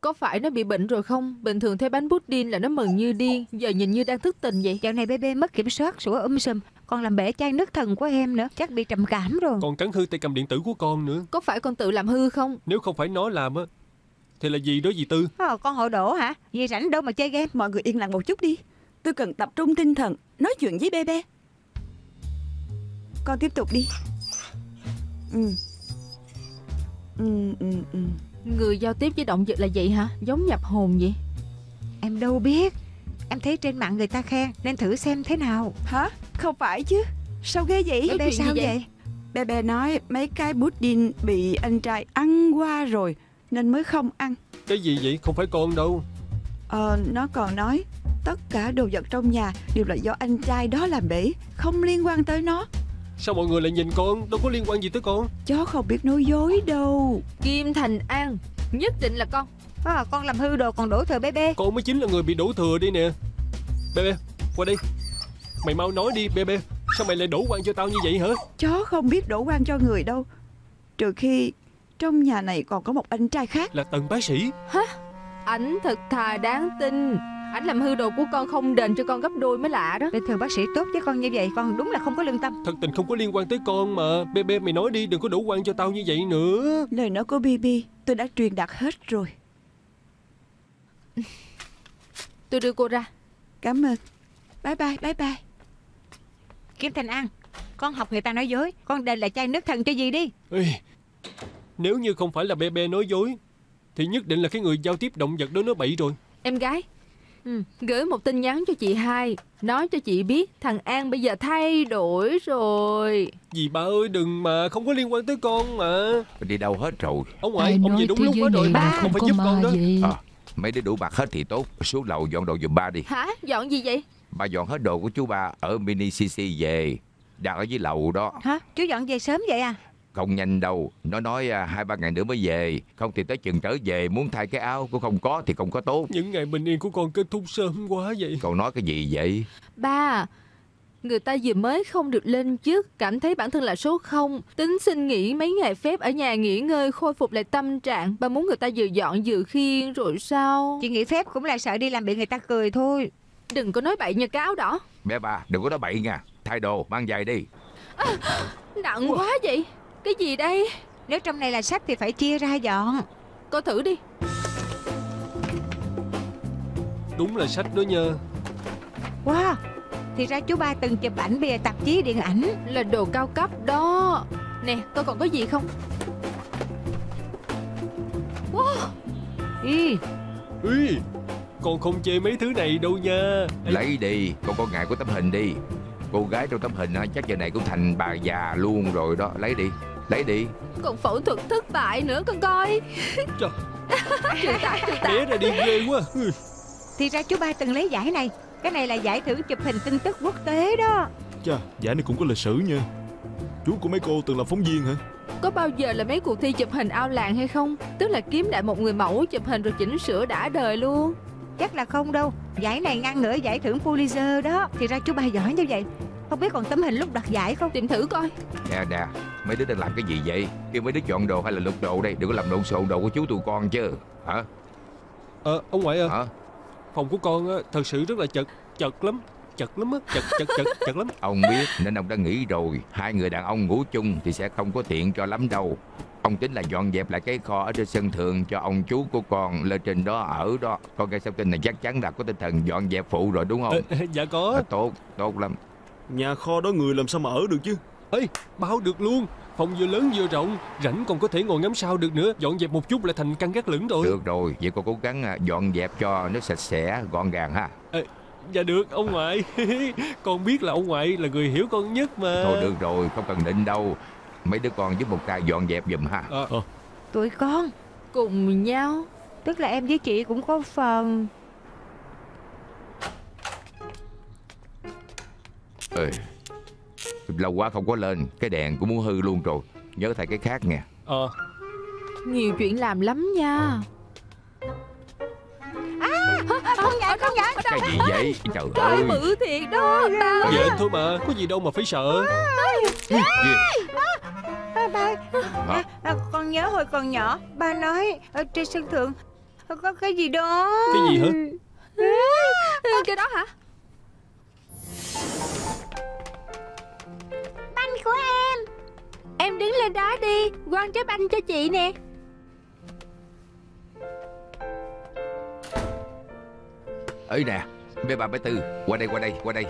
Có phải nó bị bệnh rồi không? Bình thường thấy bánh pudding là nó mừng như điên, giờ nhìn như đang thức tình vậy. Dạo này bé bé mất kiểm soát, sủa sùm, còn làm bể chai nước thần của em nữa. Chắc bị trầm cảm rồi. Còn cắn hư tay cầm điện tử của con nữa. Có phải con tự làm hư không? Nếu không phải nó làm á thì là gì đó dì Tư? Con hội đổ hả? Dì rảnh đâu mà chơi game. Mọi người yên lặng một chút đi, tôi cần tập trung tinh thần nói chuyện với bé bé. Con tiếp tục đi. Người giao tiếp với động vật là vậy hả? Giống nhập hồn vậy. Em đâu biết. Em thấy trên mạng người ta khen nên thử xem thế nào. Hả? Không phải chứ. Sao ghê vậy? Bé bé sao vậy? Bé bé nói mấy cái pudding bị anh trai ăn qua rồi nên mới không ăn. Cái gì vậy? Không phải con đâu. Nó còn nói tất cả đồ vật trong nhà đều là do anh trai đó làm bể, không liên quan tới nó. Sao mọi người lại nhìn con? Đâu có liên quan gì tới con. Chó không biết nói dối đâu. Kim Thành An, nhất định là con. Con làm hư đồ còn đổ thừa bé bé. Con mới chính là người bị đổ thừa đi nè. Bé bé, qua đây. Mày mau nói đi bé bé. Sao mày lại đổ oan cho tao như vậy hả? Chó không biết đổ oan cho người đâu, trừ khi trong nhà này còn có một anh trai khác là Tần bác sĩ. Hả? Ảnh thật thà đáng tin. Ảnh làm hư đồ của con không đền cho con gấp đôi mới lạ đó. Bình thường bác sĩ tốt với con như vậy, con đúng là không có lương tâm. Thật tình không có liên quan tới con mà. Bé bé mày nói đi, đừng có đổ oan cho tao như vậy nữa. Lời nói của Bibi tôi đã truyền đạt hết rồi. Tôi đưa cô ra. Cảm ơn. Bye bye, bye bye. Kim Thành An, con học người ta nói dối, con đền lại chai nước thần cho gì đi. Ê, nếu như không phải là bé bé nói dối thì nhất định là cái người giao tiếp động vật đó nói bậy rồi. Em gái, gửi một tin nhắn cho chị hai, nói cho chị biết thằng An bây giờ thay đổi rồi. Dì ba ơi đừng mà, không có liên quan tới con mà. Đi đâu hết rồi? Ông ngoại, ông về đúng lúc hết rồi, ba không phải giúp con đó. Mấy đứa đủ bạc hết thì tốt, xuống lầu dọn đồ giùm ba đi. Hả? Dọn gì vậy? Bà dọn hết đồ của chú ba ở mini CC về, đang ở dưới lầu đó. Hả? Chú dọn về sớm vậy à? Không nhanh đâu, nó nói 2-3 ngày nữa mới về, không thì tới chừng trở về muốn thay cái áo cũng không có thì không có tốt. Những ngày bình yên của con kết thúc sớm quá vậy. Cậu nói cái gì vậy? Ba, người ta vừa mới không được lên chức, cảm thấy bản thân là số 0, tính xin nghỉ mấy ngày phép ở nhà nghỉ ngơi khôi phục lại tâm trạng. Ba muốn người ta vừa dọn vừa khiêng rồi sao? Chị nghỉ phép cũng là sợ đi làm bị người ta cười thôi. Đừng có nói bậy như cái áo đỏ. Bé ba, đừng có nói bậy nha, thay đồ, mang giày đi. Nặng quá vậy. Cái gì đây? Nếu trong này là sách thì phải chia ra dọn. Cô thử đi. Đúng là sách đó nha. Wow, thì ra chú ba từng chụp ảnh bìa tạp chí điện ảnh. Là đồ cao cấp đó. Nè, tôi còn có gì không? Wow. Ý, con không chê mấy thứ này đâu nha. Lấy đi, con có ngại của tấm hình đi. Cô gái trong tấm hình chắc giờ này cũng thành bà già luôn rồi đó. Lấy đi, lấy đi. Còn phẫu thuật thất bại nữa con coi. Trời. Trừ ta. Bé này đi ghê quá. Thì ra chú ba từng lấy giải này. Cái này là giải thưởng chụp hình tin tức quốc tế đó. Chà, giải này cũng có lịch sử nha. Chú của mấy cô từng là phóng viên hả? Có bao giờ là mấy cuộc thi chụp hình ao làng hay không? Tức là kiếm đại một người mẫu chụp hình rồi chỉnh sửa đã đời luôn. Chắc là không đâu. Giải này ngang ngửa giải thưởng Pulitzer đó. Thì ra chú ba giỏi như vậy. Không biết còn tấm hình lúc đoạt giải không? Tìm thử coi. Nè, mấy đứa đang làm cái gì vậy? Kêu mấy đứa chọn đồ hay là lục đồ đây? Đừng có làm lộn xộn đồ của chú tụi con chứ. Hả? Ông ngoại ơi. Hả? Phòng của con thật sự rất là chật lắm. Ông biết nên ông đã nghĩ rồi. Hai người đàn ông ngủ chung thì sẽ không có tiện cho lắm đâu. Ông tính là dọn dẹp lại cái kho ở trên sân thượng cho ông chú của con lên trên đó ở đó. Con nghe sau tin này chắc chắn là có tinh thần dọn dẹp phụ rồi đúng không? Dạ có. Tốt lắm. Nhà kho đó người làm sao mà ở được chứ? Ê, bao được luôn. Phòng vừa lớn vừa rộng, rảnh còn có thể ngồi ngắm sao được nữa. Dọn dẹp một chút là thành căn gác lửng rồi. Được rồi, vậy con cố gắng dọn dẹp cho nó sạch sẽ, gọn gàng ha. Dạ được ông ngoại. Con biết là ông ngoại là người hiểu con nhất mà. Thôi được rồi, không cần định đâu. Mấy đứa con giúp một tay dọn dẹp giùm ha. Tụi con cùng nhau. Tức là em với chị cũng có phần. Lâu quá không có lên, cái đèn cũng muốn hư luôn rồi. Nhớ thay cái khác nha. Nhiều chuyện làm lắm nha. Không nhảy. Cái gì vậy? Trời ơi, bự thiệt đó. Dễ thôi mà, có gì đâu mà phải sợ. Ba ơi, con nhớ hồi còn nhỏ ba nói ở trên sân thượng Có cái gì đó. Cái gì hả? Cái đó hả? Banh của em. Em đứng lên đó đi, quăng trái banh cho chị nè. Ấy nè, bé Ba bé Tư, qua đây, qua đây, qua đây.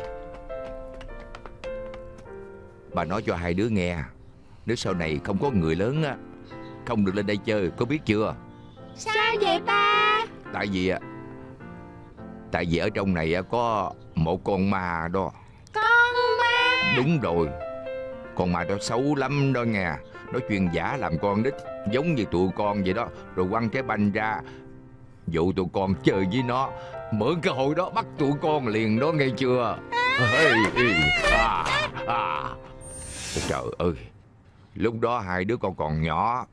Bà nói cho hai đứa nghe, nếu sau này không có người lớn á, không được lên đây chơi, có biết chưa? Sao vậy ba? Tại vì ở trong này có một con ma đó. Con ma? Đúng rồi, con ma đó xấu lắm đó nghe. Nó chuyên giả làm con nít, giống như tụi con vậy đó. Rồi quăng trái banh ra, dụ tụi con chơi với nó. Mượn cơ hội đó bắt tụi con liền đó, nghe chưa? Trời ơi, lúc đó hai đứa con còn nhỏ,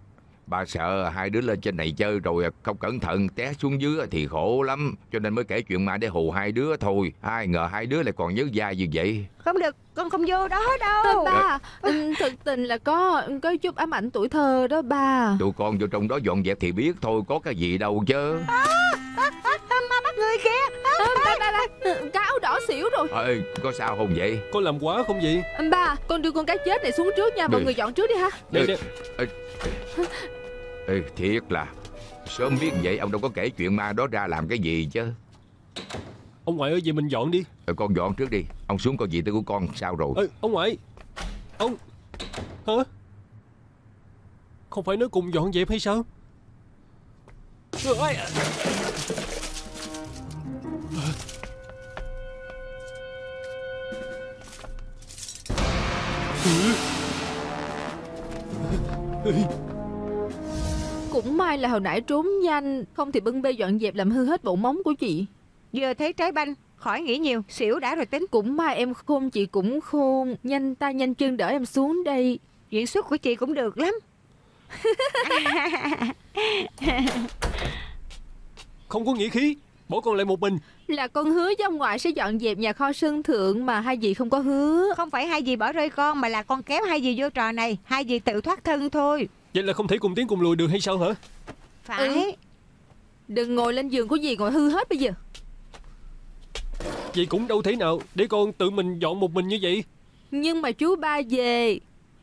bà sợ hai đứa lên trên này chơi rồi không cẩn thận té xuống dưới thì khổ lắm, cho nên mới kể chuyện ma để hù hai đứa thôi. Ai ngờ hai đứa lại còn nhớ dai như vậy. Không được, con không vô đó đâu ba. Thực tình là có chút ám ảnh tuổi thơ đó ba. Tụi con vô trong đó dọn dẹp thì biết thôi, có cái gì đâu chứ. Ma bắt người kìa. Cá áo đỏ xỉu rồi. Có sao không vậy? Có làm quá không vậy? Ba, con đưa con cá chết này xuống trước nha. Mọi người dọn trước đi ha. Thiệt là sớm biết vậy ông đâu có kể chuyện ma đó ra làm cái gì chứ. Ông ngoại ơi, vậy mình dọn đi. Con dọn trước đi. Ông xuống coi vị trí của con sao rồi. Ông ngoại. Ông. Hả? Không phải nói cùng dọn dẹp hay sao? Cũng may là hồi nãy trốn nhanh, không thì bưng bê dọn dẹp làm hư hết bộ móng của chị. Vừa thấy trái banh, khỏi nghĩ nhiều, xỉu đã rồi tính. Cũng may em khôn, chị cũng khôn, nhanh tay nhanh chân đỡ em xuống đây. Diễn xuất của chị cũng được lắm. Không có nghĩa khí, bỏ con lại một mình. Là con hứa với ông ngoại sẽ dọn dẹp nhà kho sân thượng mà hai dì không có hứa. Không phải hai dì bỏ rơi con, mà là con kéo hai dì vô trò này. Hai dì tự thoát thân thôi. Vậy là không thể cùng tiến cùng lùi được hay sao hả? Phải. Đừng ngồi lên giường của dì, ngồi hư hết bây giờ. Vậy cũng đâu thể nào để con tự mình dọn một mình như vậy. Nhưng mà chú ba về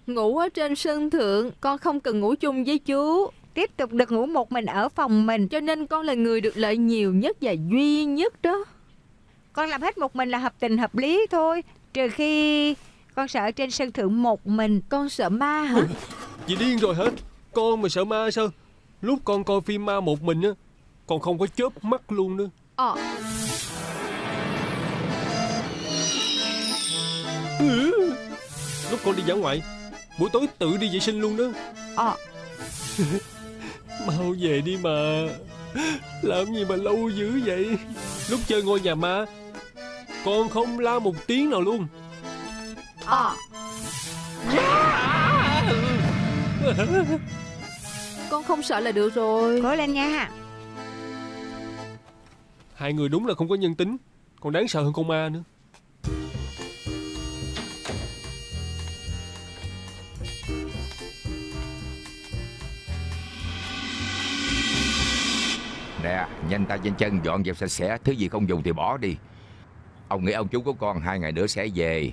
ngủ ở trên sân thượng, con không cần ngủ chung với chú, tiếp tục được ngủ một mình ở phòng mình, cho nên con là người được lợi nhiều nhất và duy nhất đó. Con làm hết một mình là hợp tình hợp lý thôi, trừ khi con sợ trên sân thượng một mình. Con sợ ma hả? Dì điên rồi hả? Con mà sợ ma sao? Lúc con coi phim ma một mình á, con không có chớp mắt luôn nữa. Lúc con đi dã ngoại, buổi tối tự đi vệ sinh luôn đó. Mau về đi mà. Làm gì mà lâu dữ vậy? Lúc chơi ngôi nhà ma, con không la một tiếng nào luôn. Con không sợ là được rồi. Cố lên nha. Hai người đúng là không có nhân tính, còn đáng sợ hơn con ma nữa. Nè, nhanh tay nhanh chân dọn dẹp sạch sẽ, thứ gì không dùng thì bỏ đi. Ông nghĩ ông chú của con 2 ngày nữa sẽ về.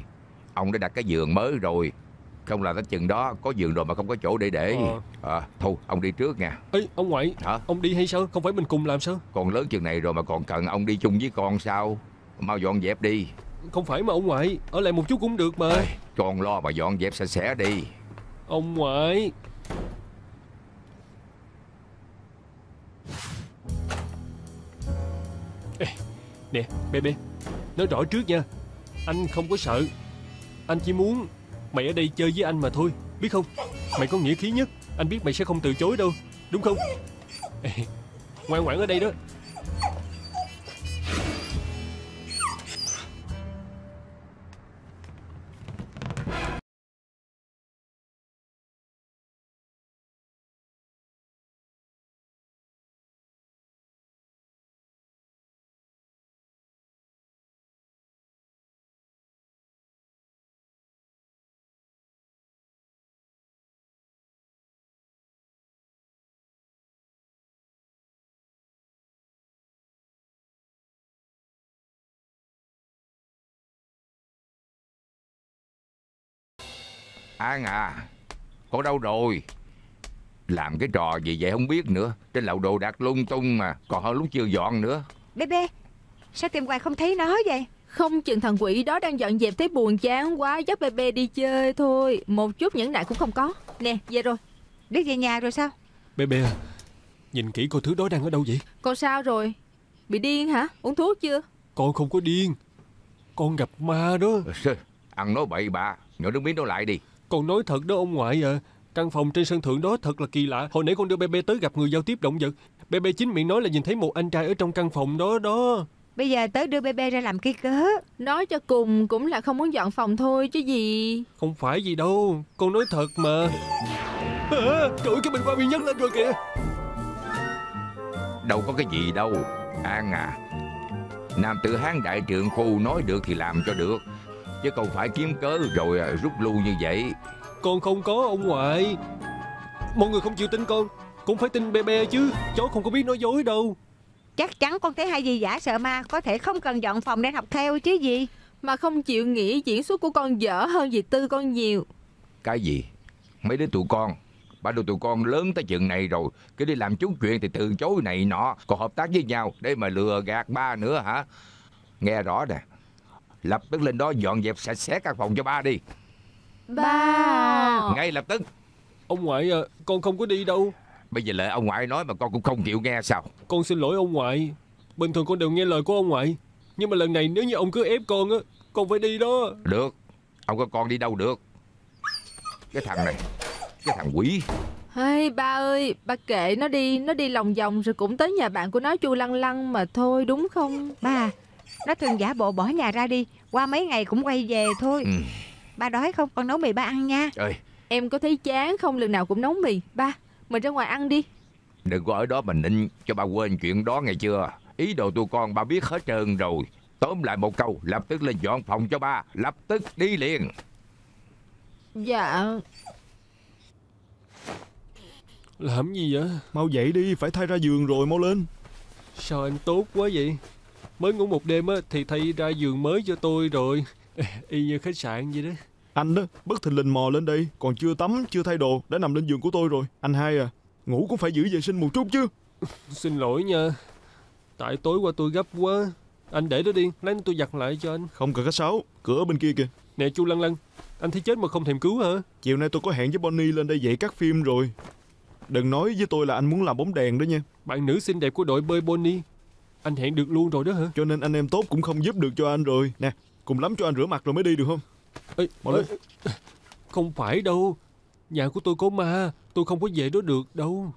Ông đã đặt cái giường mới rồi, không là tới chừng đó có giường rồi mà không có chỗ để. Thôi ông đi trước nha. Ông ngoại hả? Ông đi hay sao? Không phải mình cùng làm sao? Con lớn chừng này rồi mà còn cần ông đi chung với con sao? Mau dọn dẹp đi. Không phải mà ông ngoại, ở lại một chút cũng được mà. Con lo mà dọn dẹp sạch sẽ đi. Ông ngoại. Nè, bé, nói rõ trước nha. Anh không có sợ. Anh chỉ muốn mày ở đây chơi với anh mà thôi, biết không? Mày có nghĩa khí nhất, anh biết mày sẽ không từ chối đâu, đúng không? Ngoan ngoãn ở đây đó. An à, con đâu rồi? Làm cái trò gì vậy không biết nữa. Trên lầu đồ đạc lung tung mà, còn hơn lúc chưa dọn nữa. Bé bé, sao tìm hoài không thấy nó vậy? Không chừng thằng quỷ đó đang dọn dẹp thấy buồn chán quá, dắt bé bé đi chơi thôi. Một chút nhẫn nại cũng không có. Nè, về rồi. Biết về nhà rồi sao? Bé bé à, nhìn kỹ coi thứ đó đang ở đâu vậy? Con sao rồi? Bị điên hả? Uống thuốc chưa? Con không có điên. Con gặp ma đó. Ăn nói bậy bạ, nhỏ nước miếng đó lại đi. Con nói thật đó ông ngoại à. Căn phòng trên sân thượng đó thật là kỳ lạ. Hồi nãy con đưa bé bé tới gặp người giao tiếp động vật. Bé bé chính miệng nói là nhìn thấy một anh trai ở trong căn phòng đó đó. Bây giờ tới đưa bé bé ra làm cái cớ. Nói cho cùng cũng là không muốn dọn phòng thôi chứ gì. Không phải gì đâu, con nói thật mà. À, trời ơi, cái bình hoa bị nhấc lên rồi kìa. Đâu có cái gì đâu An à. Nam tử Hán đại trượng phu, nói được thì làm cho được, chứ không phải kiếm cớ rồi rút lui như vậy. Con không có ông ngoại. Mọi người không chịu tin con, cũng phải tin bé bé chứ. Cháu không có biết nói dối đâu. Chắc chắn con thấy hai dì giả sợ ma, có thể không cần dọn phòng để học theo chứ gì. Mà không chịu nghĩ diễn xuất của con dở hơn dì Tư con nhiều. Cái gì? Mấy đứa tụi con, ba đứa tụi con lớn tới chừng này rồi, cứ đi làm chút chuyện thì từ chối này nọ, còn hợp tác với nhau để mà lừa gạt ba nữa hả? Nghe rõ nè, lập tức lên đó dọn dẹp sạch sẽ căn phòng cho ba đi. Ba! Ngay lập tức. Ông ngoại à, con không có đi đâu. Bây giờ lời ông ngoại nói mà con cũng không chịu nghe sao? Con xin lỗi ông ngoại. Bình thường con đều nghe lời của ông ngoại, nhưng mà lần này nếu như ông cứ ép con á, con phải đi đó. Được, ông có con đi đâu được. Cái thằng này, cái thằng quỷ. Hey, ba ơi, ba kệ nó đi. Nó đi lòng vòng rồi cũng tới nhà bạn của nó chu lăng lăng mà thôi, đúng không? Ba, nó thường giả bộ bỏ nhà ra đi, qua mấy ngày cũng quay về thôi. Ba đói không? Con nấu mì ba ăn nha. Ê, em có thấy chán không? Lần nào cũng nấu mì. Ba, mình ra ngoài ăn đi. Đừng có ở đó mà nịnh cho ba quên chuyện đó nghe chưa. Ý đồ tụi con ba biết hết trơn rồi. Tóm lại một câu, lập tức lên dọn phòng cho ba, lập tức đi liền. Dạ. Làm gì vậy? Mau dậy đi, phải thay ra giường rồi, mau lên. Sao anh tốt quá vậy? Mới ngủ một đêm á thì thay ra giường mới cho tôi rồi. Y như khách sạn vậy đó. Anh đó, bất thình lình mò lên đây, còn chưa tắm, chưa thay đồ, đã nằm lên giường của tôi rồi. Anh hai à, ngủ cũng phải giữ vệ sinh một chút chứ. Xin lỗi nha, tại tối qua tôi gấp quá. Anh để đó đi, lát tôi giặt lại cho anh. Không cần khách sáo, cửa bên kia kìa. Nè chu lăng lăng, anh thấy chết mà không thèm cứu hả? Chiều nay tôi có hẹn với Bonnie lên đây dạy các phim rồi. Đừng nói với tôi là anh muốn làm bóng đèn đó nha. Bạn nữ xinh đẹp của đội bơi Bonnie, anh hẹn được luôn rồi đó hả? Cho nên anh em tốt cũng không giúp được cho anh rồi. Nè, cùng lắm cho anh rửa mặt rồi mới đi được không? Ê, không phải đâu. Nhà của tôi có ma, tôi không có về đó được đâu.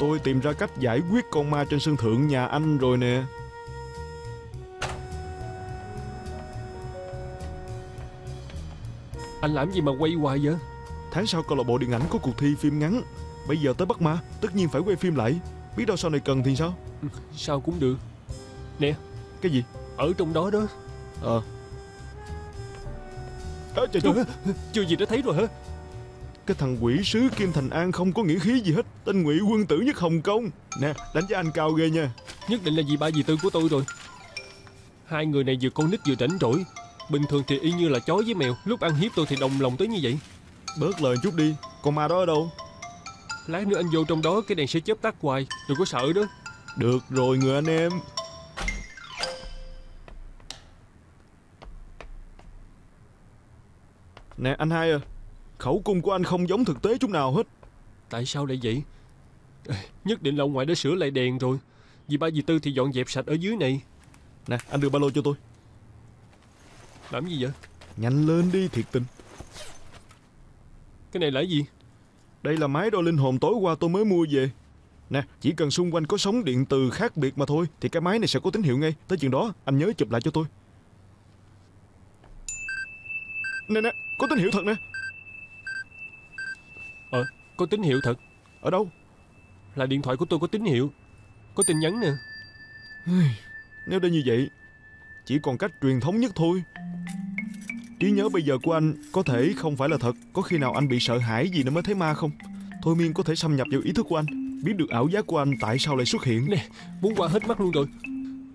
Tôi tìm ra cách giải quyết con ma trên sân thượng nhà anh rồi nè. Anh làm gì mà quay hoài vậy? Tháng sau câu lạc bộ điện ảnh có cuộc thi phim ngắn. Bây giờ tới Bắc Ma, tất nhiên phải quay phim lại. Biết đâu sau này cần thì sao? Sao cũng được. Nè. Cái gì? Ở trong đó đó. Ờ à, trời ơi, chưa gì đã thấy rồi hả? Cái thằng quỷ sứ Kim Thành An không có nghĩa khí gì hết. Tên Ngụy Quân Tử nhất Hồng Kông. Nè, đánh giá anh cao ghê nha. Nhất định là dì ba dì tư của tôi rồi. Hai người này vừa con nít vừa rảnh rỗi. Bình thường thì y như là chó với mèo, lúc ăn hiếp tôi thì đồng lòng tới như vậy. Bớt lời chút đi, con ma đó ở đâu? Lát nữa anh vô trong đó, cái đèn sẽ chớp tắt hoài, đừng có sợ đó. Được rồi người anh em. Nè anh hai à, khẩu cung của anh không giống thực tế chút nào hết. Tại sao lại vậy? Nhất định là ông ngoại đã sửa lại đèn rồi. Vì ba dì tư thì dọn dẹp sạch ở dưới này. Nè anh đưa ba lô cho tôi. Làm gì vậy? Nhanh lên đi, thiệt tình. Cái này là gì? Đây là máy đo linh hồn tối qua tôi mới mua về. Nè, chỉ cần xung quanh có sóng điện từ khác biệt mà thôi thì cái máy này sẽ có tín hiệu ngay. Tới chừng đó anh nhớ chụp lại cho tôi. Nè nè, có tín hiệu thật nè. Có tín hiệu thật. Ở đâu? Là điện thoại của tôi có tín hiệu, có tin nhắn nè. Nếu đã như vậy, chỉ còn cách truyền thống nhất thôi. Trí nhớ bây giờ của anh có thể không phải là thật. Có khi nào anh bị sợ hãi gì nên mới thấy ma không? Thôi miên có thể xâm nhập vào ý thức của anh, biết được ảo giác của anh tại sao lại xuất hiện. Nè, muốn qua hết mắt luôn rồi.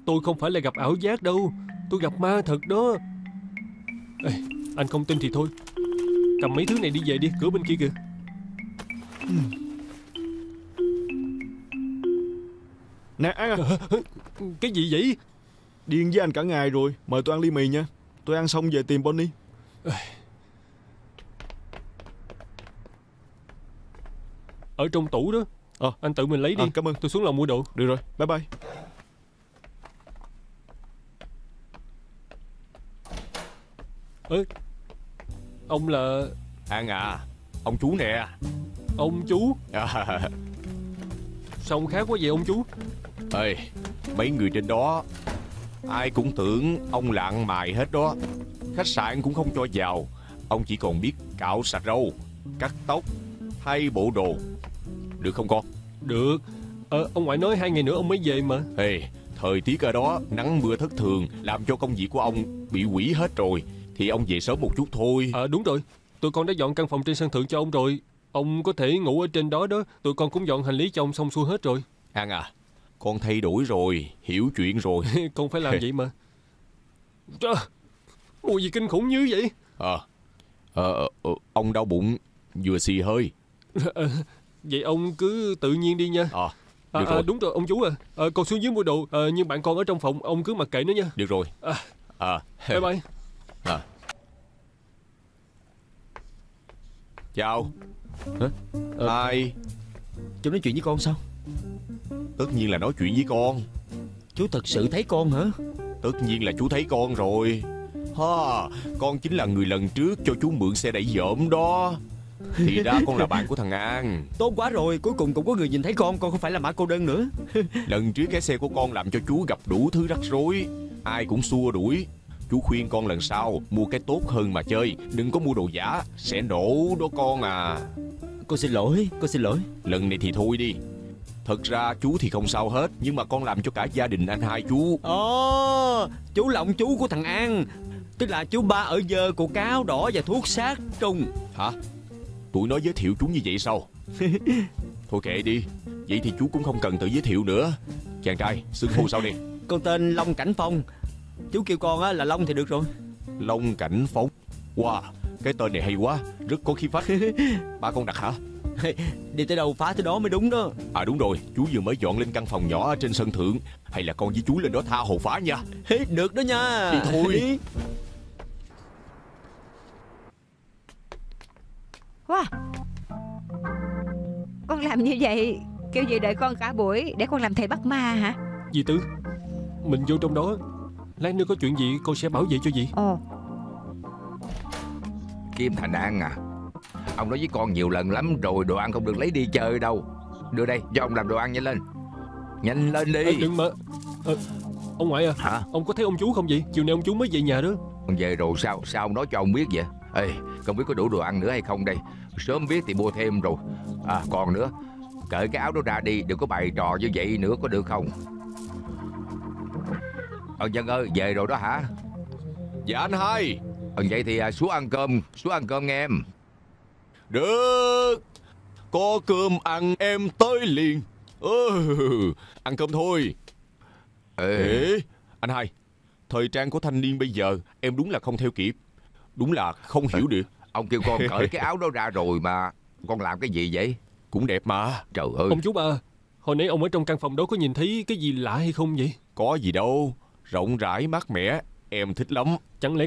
Tôi không phải là gặp ảo giác đâu, tôi gặp ma thật đó. Ê, anh không tin thì thôi, cầm mấy thứ này đi về đi, cửa bên kia kìa. Nè ăn à. Cái gì vậy? Điên với anh cả ngày rồi. Mời tôi ăn ly mì nha. Tôi ăn xong về tìm Bonnie. Ở trong tủ đó. Anh tự mình lấy đi. Cảm ơn. Tôi xuống lầu mua đồ. Được rồi, bye bye. Ông là An à? Ông chú nè. Ông chú sao ông khác quá vậy ông chú? Ê, mấy người trên đó ai cũng tưởng ông là ăn mày hết đó. Khách sạn cũng không cho vào. Ông chỉ còn biết cạo sạch râu, cắt tóc, thay bộ đồ. Được không con? Được. Ông ngoại nói 2 ngày nữa ông mới về mà. Ê, thời tiết ở đó nắng mưa thất thường, làm cho công việc của ông bị hủy hết rồi. Thì ông về sớm một chút thôi. Đúng rồi, tụi con đã dọn căn phòng trên sân thượng cho ông rồi. Ông có thể ngủ ở trên đó đó. Tụi con cũng dọn hành lý cho ông xong xuôi hết rồi. An à, con thay đổi rồi, hiểu chuyện rồi. Con phải làm vậy mà. Trời, mùi gì kinh khủng như vậy? Ông đau bụng, vừa xì hơi. Vậy ông cứ tự nhiên đi nha. Được rồi. Đúng rồi ông chú à, con xuống dưới mua đồ. Nhưng bạn con ở trong phòng, ông cứ mặc kệ nó nha. Được rồi. Bye bye. Chào. Ai? Chú nói chuyện với con sao? Tất nhiên là nói chuyện với con. Chú thật sự thấy con hả? Tất nhiên là chú thấy con rồi. Ha, con chính là người lần trước cho chú mượn xe đẩy dởm đó. Thì ra con là bạn của thằng An. Tốt quá rồi, cuối cùng cũng có người nhìn thấy con không phải là mã cô đơn nữa. Lần trước cái xe của con làm cho chú gặp đủ thứ rắc rối, ai cũng xua đuổi. Chú khuyên con lần sau mua cái tốt hơn mà chơi, đừng có mua đồ giả, sẽ nổ đó con à. Con xin lỗi, con xin lỗi. Lần này thì thôi đi. Thật ra chú thì không sao hết, nhưng mà con làm cho cả gia đình anh hai chú. Chú là ông chú của thằng An. Tức là chú ba ở dơ của cáo đỏ và thuốc sát trùng. Hả? Tụi nó giới thiệu chú như vậy sao? Thôi kệ đi, vậy thì chú cũng không cần tự giới thiệu nữa. Chàng trai, xưng hô sao đi? Con tên Long Cảnh Phong. Chú kêu con á là Long thì được rồi. Long Cảnh Phong. Wow, cái tên này hay quá, rất có khí phách. Ba con đặt hả? Đi tới đâu phá tới đó mới đúng đó. Đúng rồi, chú vừa mới dọn lên căn phòng nhỏ ở trên sân thượng. Hay là con với chú lên đó tha hồ phá nha. Được đó nha. Thì thôi. Wow. Con làm như vậy, kêu gì đợi con cả buổi, để con làm thầy bắt ma hả? Dì Tư, mình vô trong đó, lát nữa có chuyện gì con sẽ bảo vệ cho dì. Kim Thành An à, ông nói với con nhiều lần lắm rồi, đồ ăn không được lấy đi chơi đâu. Đưa đây, cho ông làm đồ ăn, nhanh lên. Nhanh lên đi. Đừng mà. Ông ngoại à, hả? Ông có thấy ông chú không vậy? Chiều nay ông chú mới về nhà đó. Ông về rồi sao? Sao ông nói cho ông biết vậy? Ê, không biết có đủ đồ ăn nữa hay không đây. Sớm biết thì mua thêm rồi. Còn nữa, cởi cái áo đó ra đi, đừng có bày trò như vậy nữa có được không? Ông Nhân ơi, về rồi đó hả? Dạ anh hai. Vậy thì xuống ăn cơm nghe em. Được, có cơm ăn em tới liền. Ăn cơm thôi. Anh hai, thời trang của thanh niên bây giờ em đúng là không theo kịp. Đúng là không hiểu được. Ông kêu con cởi cái áo đó ra rồi mà con làm cái gì vậy? Cũng đẹp mà. Trời ơi. Ông chú ba, hồi nãy ông ở trong căn phòng đó có nhìn thấy cái gì lạ hay không vậy? Có gì đâu, rộng rãi mát mẻ, em thích lắm. Chẳng lẽ